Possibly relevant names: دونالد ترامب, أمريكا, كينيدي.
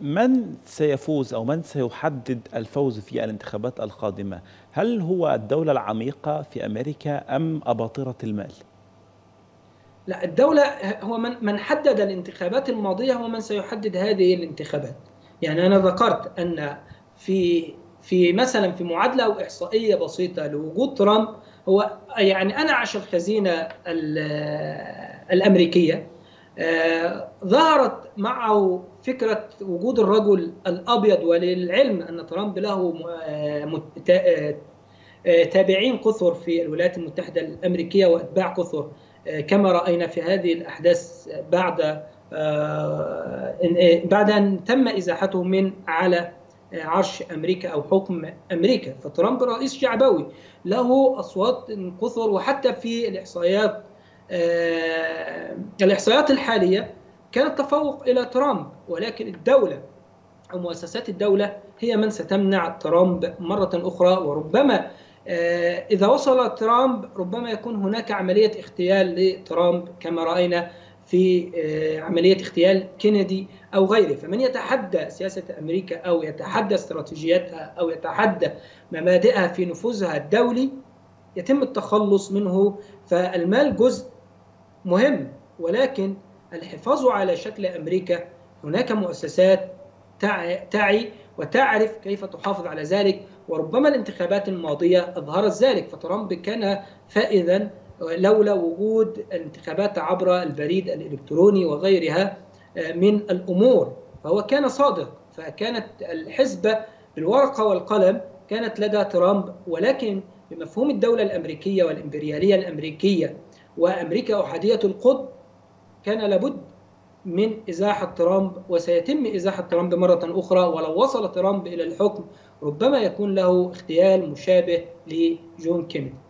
من سيفوز أو من سيحدد الفوز في الانتخابات القادمة؟ هل هو الدولة العميقة في أمريكا أم أباطرة المال؟ لا، الدولة هو من حدد الانتخابات الماضية هو من سيحدد هذه الانتخابات. يعني أنا ذكرت أن في مثلا في معادلة أو إحصائية بسيطة لوجود ترامب، هو يعني أنعش الخزينة الأمريكية، ظهرت معه فكرة وجود الرجل الأبيض. وللعلم أن ترامب له تابعين كثر في الولايات المتحدة الأمريكية وأتباع كثر، كما رأينا في هذه الأحداث بعد أن تم إزاحته من على عرش أمريكا أو حكم أمريكا. فترامب رئيس شعبوي له أصوات كثر، وحتى في الإحصائيات الحالية كان التفوق إلى ترامب، ولكن الدولة أو مؤسسات الدولة هي من ستمنع ترامب مرة أخرى. وربما إذا وصل ترامب ربما يكون هناك عملية اغتيال لترامب، كما رأينا في عملية اغتيال كينيدي أو غيره. فمن يتحدى سياسة أمريكا أو يتحدى استراتيجيتها أو يتحدى مبادئها في نفوذها الدولي يتم التخلص منه. فالمال جزء مهم، ولكن الحفاظ على شكل أمريكا هناك مؤسسات تعي وتعرف كيف تحافظ على ذلك، وربما الانتخابات الماضية أظهرت ذلك. فترامب كان فائزا لولا وجود الانتخابات عبر البريد الإلكتروني وغيرها من الأمور، فهو كان صادق. فكانت الحسبة بالورقة والقلم كانت لدى ترامب، ولكن بمفهوم الدولة الأمريكية والإمبريالية الأمريكية وأمريكا أحادية القطب كان لابد من إزاحة ترامب، وسيتم إزاحة ترامب مرة أخرى. ولو وصل ترامب إلى الحكم ربما يكون له اغتيال مشابه لجون كينيدي.